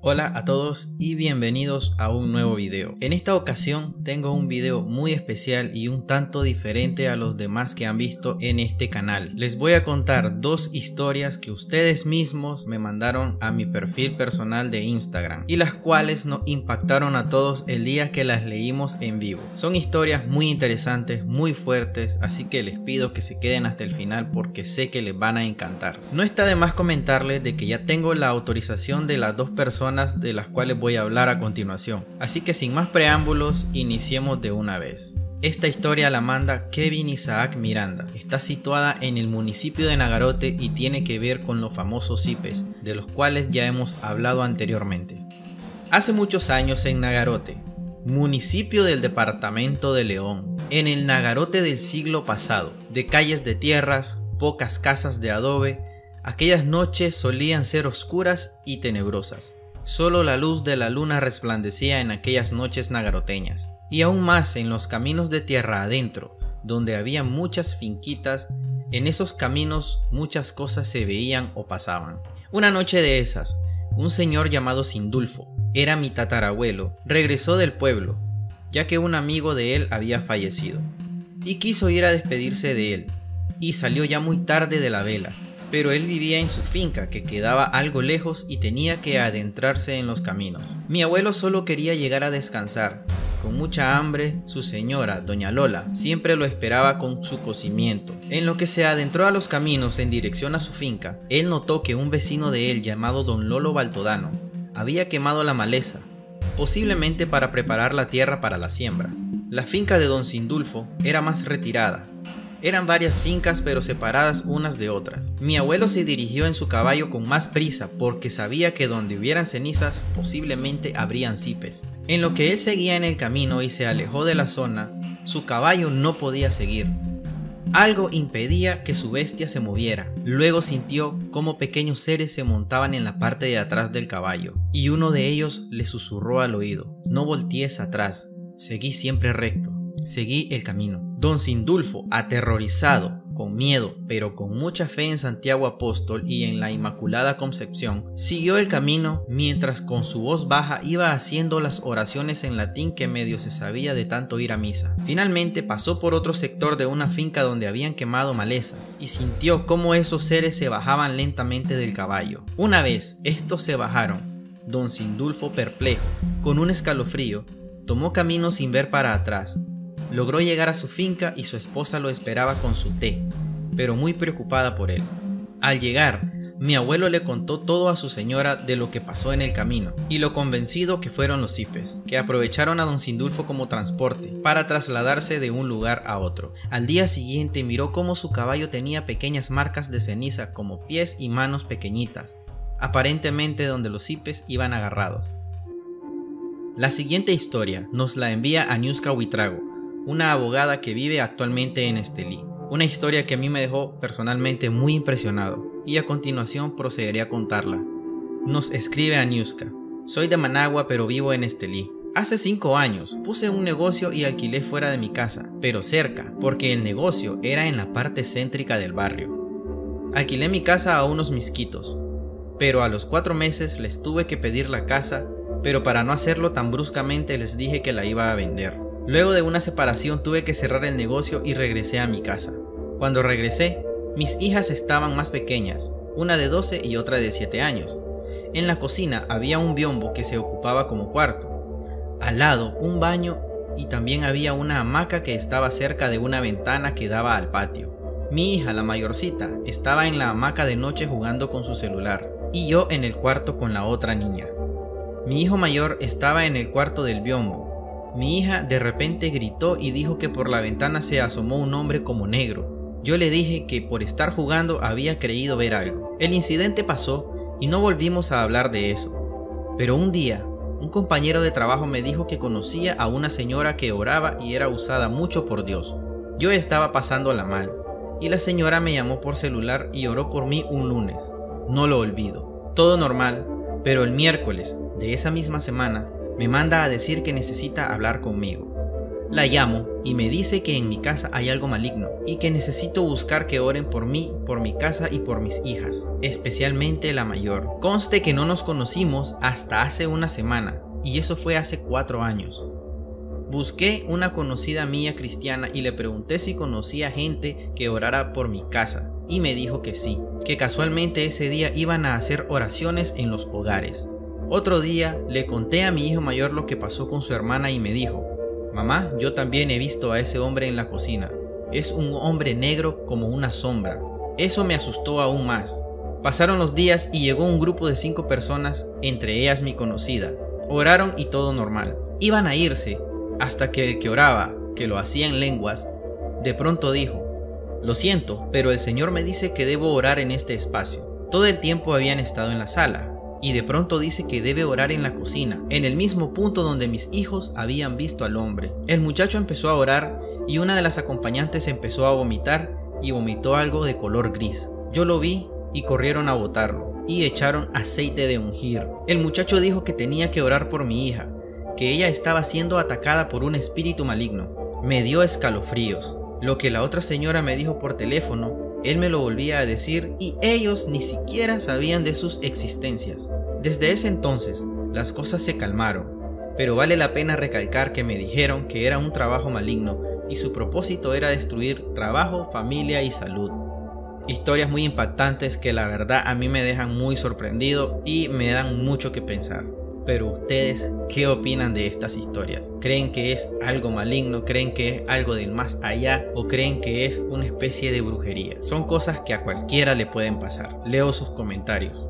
Hola a todos y bienvenidos a un nuevo video. En esta ocasión tengo un video muy especial y un tanto diferente a los demás que han visto en este canal. Les voy a contar dos historias que ustedes mismos me mandaron a mi perfil personal de Instagram y las cuales nos impactaron a todos el día que las leímos en vivo. Son historias muy interesantes, muy fuertes, así que les pido que se queden hasta el final porque sé que les van a encantar. No está de más comentarles de que ya tengo la autorización de las dos personas de las cuales voy a hablar a continuación. Así que sin más preámbulos, iniciemos de una vez. Esta historia la manda Kevin Isaac Miranda. Está situada en el municipio de Nagarote y tiene que ver con los famosos cipes, de los cuales ya hemos hablado anteriormente. Hace muchos años en Nagarote, municipio del departamento de León, en el Nagarote del siglo pasado, de calles de tierras, pocas casas de adobe, aquellas noches solían ser oscuras y tenebrosas. Solo la luz de la luna resplandecía en aquellas noches nagaroteñas, y aún más en los caminos de tierra adentro, donde había muchas finquitas. En esos caminos muchas cosas se veían o pasaban. Una noche de esas, un señor llamado Sindulfo, era mi tatarabuelo, regresó del pueblo, ya que un amigo de él había fallecido, y quiso ir a despedirse de él, y salió ya muy tarde de la vela. Pero él vivía en su finca que quedaba algo lejos y tenía que adentrarse en los caminos. Mi abuelo solo quería llegar a descansar. Con mucha hambre, su señora, Doña Lola, siempre lo esperaba con su cocimiento. En lo que se adentró a los caminos en dirección a su finca, él notó que un vecino de él llamado Don Lolo Baltodano había quemado la maleza, posiblemente para preparar la tierra para la siembra. La finca de Don Sindulfo era más retirada. Eran varias fincas pero separadas unas de otras. Mi abuelo se dirigió en su caballo con más prisa porque sabía que donde hubieran cenizas posiblemente habrían cipes. En lo que él seguía en el camino y se alejó de la zona, su caballo no podía seguir. Algo impedía que su bestia se moviera. Luego sintió cómo pequeños seres se montaban en la parte de atrás del caballo y uno de ellos le susurró al oído: "No voltees atrás, seguí siempre recto, seguí el camino". Don Sindulfo, aterrorizado, con miedo, pero con mucha fe en Santiago Apóstol y en la Inmaculada Concepción, siguió el camino mientras con su voz baja iba haciendo las oraciones en latín que medio se sabía de tanto ir a misa. Finalmente pasó por otro sector de una finca donde habían quemado maleza y sintió cómo esos seres se bajaban lentamente del caballo. Una vez estos se bajaron, Don Sindulfo, perplejo, con un escalofrío, tomó camino sin ver para atrás. Logró llegar a su finca y su esposa lo esperaba con su té, pero muy preocupada por él. Al llegar, mi abuelo le contó todo a su señora de lo que pasó en el camino y lo convencido que fueron los cipes, que aprovecharon a Don Sindulfo como transporte para trasladarse de un lugar a otro. Al día siguiente miró cómo su caballo tenía pequeñas marcas de ceniza como pies y manos pequeñitas, aparentemente donde los cipes iban agarrados. La siguiente historia nos la envía Newska Huitrago, una abogada que vive actualmente en Estelí. Una historia que a mí me dejó personalmente muy impresionado y a continuación procederé a contarla. Nos escribe Aniuska: "Soy de Managua pero vivo en Estelí. Hace 5 años puse un negocio y alquilé fuera de mi casa, pero cerca, porque el negocio era en la parte céntrica del barrio. Alquilé mi casa a unos misquitos, pero a los 4 meses les tuve que pedir la casa, pero para no hacerlo tan bruscamente les dije que la iba a vender. Luego de una separación tuve que cerrar el negocio y regresé a mi casa. Cuando regresé, mis hijas estaban más pequeñas, una de 12 y otra de 7 años. En la cocina había un biombo que se ocupaba como cuarto. Al lado, un baño y también había una hamaca que estaba cerca de una ventana que daba al patio. Mi hija, la mayorcita, estaba en la hamaca de noche jugando con su celular y yo en el cuarto con la otra niña. Mi hijo mayor estaba en el cuarto del biombo. Mi hija de repente gritó y dijo que por la ventana se asomó un hombre como negro. Yo le dije que por estar jugando había creído ver algo. El incidente pasó y no volvimos a hablar de eso. Pero un día, un compañero de trabajo me dijo que conocía a una señora que oraba y era usada mucho por Dios. Yo estaba pasándola mal y la señora me llamó por celular y oró por mí un lunes. No lo olvido. Todo normal, pero el miércoles de esa misma semana me manda a decir que necesita hablar conmigo. La llamo y me dice que en mi casa hay algo maligno y que necesito buscar que oren por mí, por mi casa y por mis hijas, especialmente la mayor. Conste que no nos conocimos hasta hace una semana, y eso fue hace 4 años. Busqué una conocida mía cristiana y le pregunté si conocía gente que orara por mi casa, y me dijo que sí, que casualmente ese día iban a hacer oraciones en los hogares. Otro día le conté a mi hijo mayor lo que pasó con su hermana y me dijo: mamá, yo también he visto a ese hombre en la cocina. Es un hombre negro como una sombra. Eso me asustó aún más. Pasaron los días y llegó un grupo de 5 personas, entre ellas mi conocida. Oraron y todo normal. Iban a irse, hasta que el que oraba, que lo hacía en lenguas, de pronto dijo: lo siento, pero el Señor me dice que debo orar en este espacio. Todo el tiempo habían estado en la sala. Y de pronto dice que debe orar en la cocina, en el mismo punto donde mis hijos habían visto al hombre. El muchacho empezó a orar y una de las acompañantes empezó a vomitar y vomitó algo de color gris. Yo lo vi y corrieron a botarlo y echaron aceite de ungir. El muchacho dijo que tenía que orar por mi hija, que ella estaba siendo atacada por un espíritu maligno. Me dio escalofríos. Lo que la otra señora me dijo por teléfono, él me lo volvía a decir y ellos ni siquiera sabían de sus existencias. Desde ese entonces, las cosas se calmaron, pero vale la pena recalcar que me dijeron que era un trabajo maligno y su propósito era destruir trabajo, familia y salud. Historias muy impactantes que la verdad a mí me dejan muy sorprendido y me dan mucho que pensar. Pero ustedes, ¿qué opinan de estas historias? ¿Creen que es algo maligno? ¿Creen que es algo del más allá? ¿O creen que es una especie de brujería? Son cosas que a cualquiera le pueden pasar. Leo sus comentarios.